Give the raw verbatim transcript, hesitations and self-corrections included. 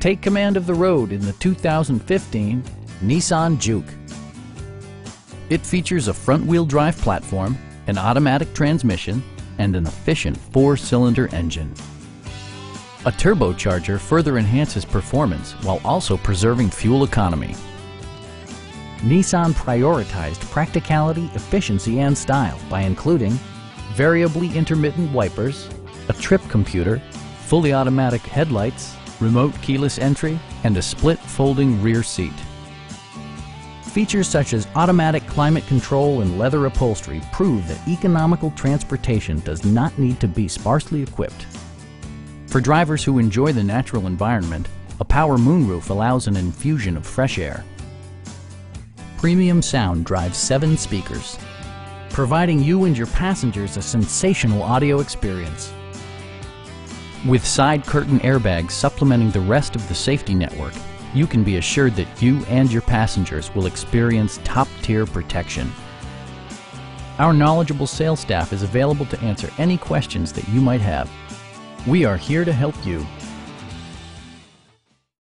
Take command of the road in the two thousand fifteen Nissan Juke. It features a front-wheel drive platform, an automatic transmission, and an efficient four-cylinder engine. A turbocharger further enhances performance while also preserving fuel economy. Nissan prioritized practicality, efficiency, and style by including variably intermittent wipers, a trip computer, fully automatic headlights, remote keyless entry, and a split folding rear seat. Features such as automatic climate control and leather upholstery prove that economical transportation does not need to be sparsely equipped. For drivers who enjoy the natural environment, a power moonroof allows an infusion of fresh air. Premium sound drives seven speakers, providing you and your passengers a sensational audio experience. With side curtain airbags supplementing the rest of the safety network, you can be assured that you and your passengers will experience top-tier protection. Our knowledgeable sales staff is available to answer any questions that you might have. We are here to help you.